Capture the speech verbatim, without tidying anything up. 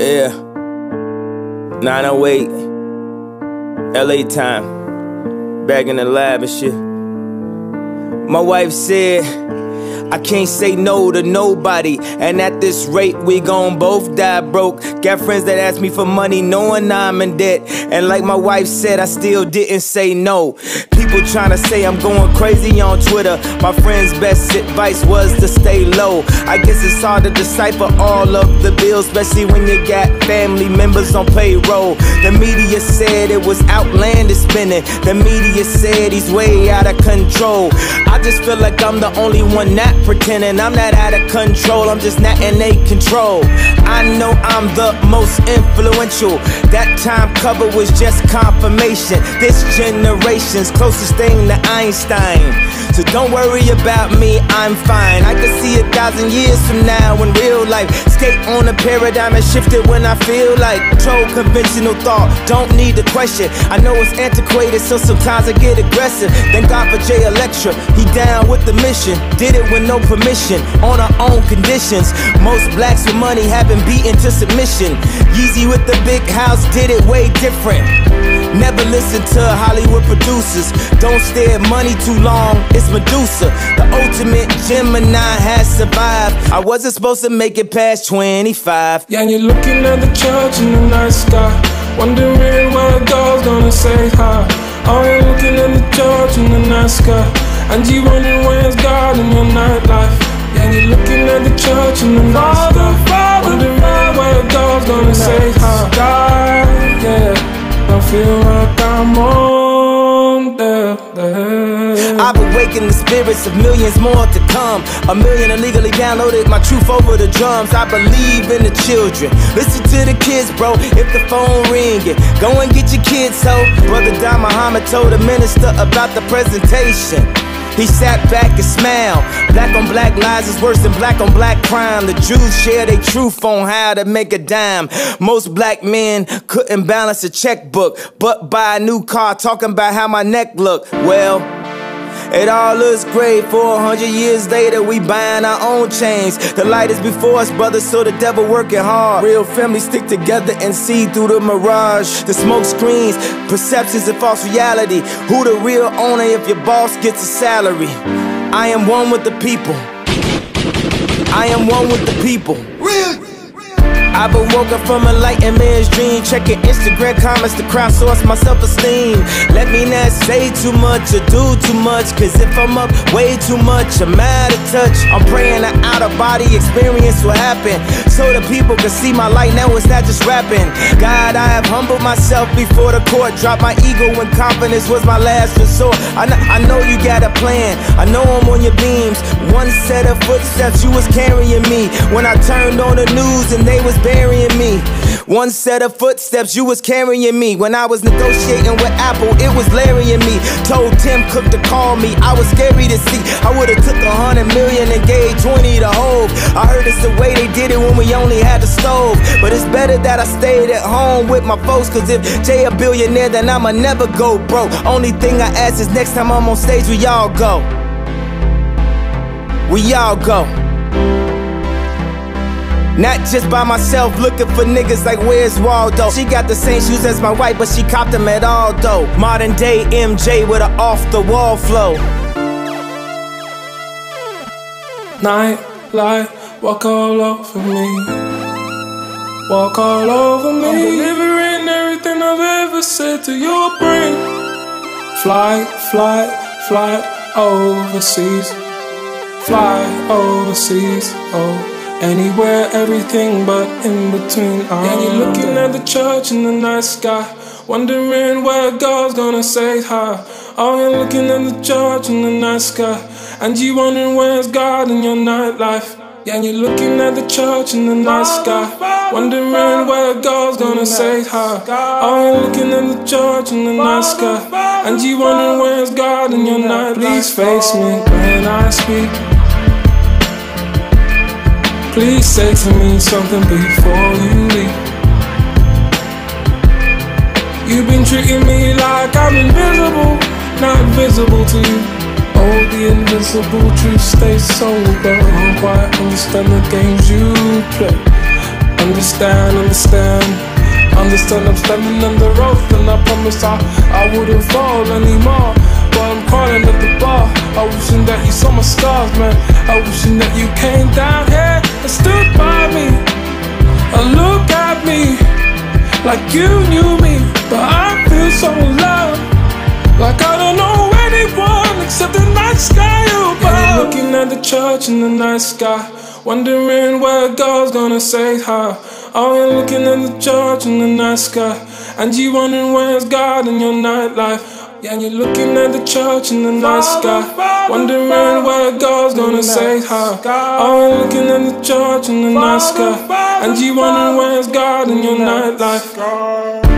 Yeah, nine oh eight, L A time, back in the lab and shit. My wife said, I can't say no to nobody, and at this rate we gon' both die broke. Got friends that ask me for money knowing I'm in debt, and like my wife said, I still didn't say no. People tryna say I'm going crazy on Twitter. My friend's best advice was to stay low. I guess it's hard to decipher all of the bills, especially when you got family members on payroll. The media said it was outlandish spending. The media said he's way out of control. I just feel like I'm the only one not pretending. I'm not out of control, I'm just not in a control. I know I'm the most influential. That time cover was just confirmation. This generation's closest thing to Einstein. So don't worry about me, I'm fine. I could see a thousand years from now in real life. Skate on a paradigm and shift it when I feel like. Control conventional thought, don't need to question. I know it's antiquated, so sometimes I get aggressive. Thank God for Jay Electra, he down with the mission. Did it with no permission, on our own conditions. Most blacks with money have been beaten to submission. Yeezy with the big house did it way different. Never listen to Hollywood producers. Don't stare at money too long, it's Medusa. The ultimate Gemini has survived. I wasn't supposed to make it past twenty-five. Yeah, and you're looking at the church in the night sky, wondering where a girl's gonna say hi. Oh, you're looking at the church in the night sky, and you wondering where's God in your nightlife. And you're looking at the church and the night sky, wondering where God's gonna say hi. God, yeah, I feel like I'm on the, the I've awakened the spirits of millions more to come. A million illegally downloaded my truth over the drums. I believe in the children, listen to the kids, bro. If the phone ringing, go and get your kids, so Brother D Muhammad told the minister about the presentation. He sat back and smiled. Black on black lies is worse than black on black crime. The Jews share their truth on how to make a dime. Most black men couldn't balance a checkbook, but buy a new car talking about how my neck look. Well, it all looks great. four hundred years later, we buying our own chains. The light is before us, brother, so the devil working hard. Real families stick together and see through the mirage. The smoke screens, perceptions and false reality. Who the real owner if your boss gets a salary? I am one with the people. I am one with the people. Real. I've been woken from a enlightenment's dream. Checking Instagram comments to crowdsource my self-esteem. Let me not say too much or do too much, cause if I'm up way too much, I'm out of touch. I'm praying an out-of-body experience will happen, so the people can see my light now, it's not just rapping. God, I have humbled myself before the court. Dropped my ego when confidence was my last resort. I know, I know you got a plan, I know I'm on your beams. One set of footsteps, you was carrying me. When I turned on the news and they was burying me. One set of footsteps, you was carrying me. When I was negotiating with Apple, it was larrying me. Told Tim Cook to call me, I was scary to see. I would've took a hundred million and gave twenty to Hove. I heard it's the way they did it when we only had the stove. But it's better that I stayed at home with my folks, cause if Jay a billionaire, then I'ma never go broke. Only thing I ask is next time I'm on stage, we all go. We all go. Not just by myself, looking for niggas like where's Waldo. She got the same shoes as my wife, but she copped them at all though. Modern day M J with an off the wall flow. Night light, walk all over me. Walk all over me. I'm delivering in everything I've ever said to your brain. Fly, fly, fly overseas. Fly overseas, oh. Anywhere, everything but in between. Oh. And you're looking at the church in the night sky, wondering where God's gonna say hi. Oh, you're looking at the church in the night sky, and you wondering where's God in your nightlife. And you're looking at the church in the night sky, wondering where God's gonna say hi. Oh, you're looking at the church in the night sky, and you wondering where's God in your nightlife. Please face me when I speak. Please say to me something before you leave. You've been treating me like I'm invisible, not visible to you. Oh, the invisible truth stays sober. I don't quite understand the games you play. Understand, understand. Understand I'm standing on the road, and I promise I, I wouldn't fall anymore. But I'm crawling at the bar, I wishing that you saw my scars, man. I wishing that you came down here and stood by me and looked at me like you knew me. But I feel so alone, like I don't know anyone except the night sky above. Looking at the church in the night sky, wondering where God's gonna save her. Oh, you're looking at the church in the night sky, and you wondering where's God in your nightlife. Yeah, you're looking at the church in the night sky, wondering where God's gonna save her. Oh, you're looking at the church in the night sky, and you wondering where's God in your nightlife.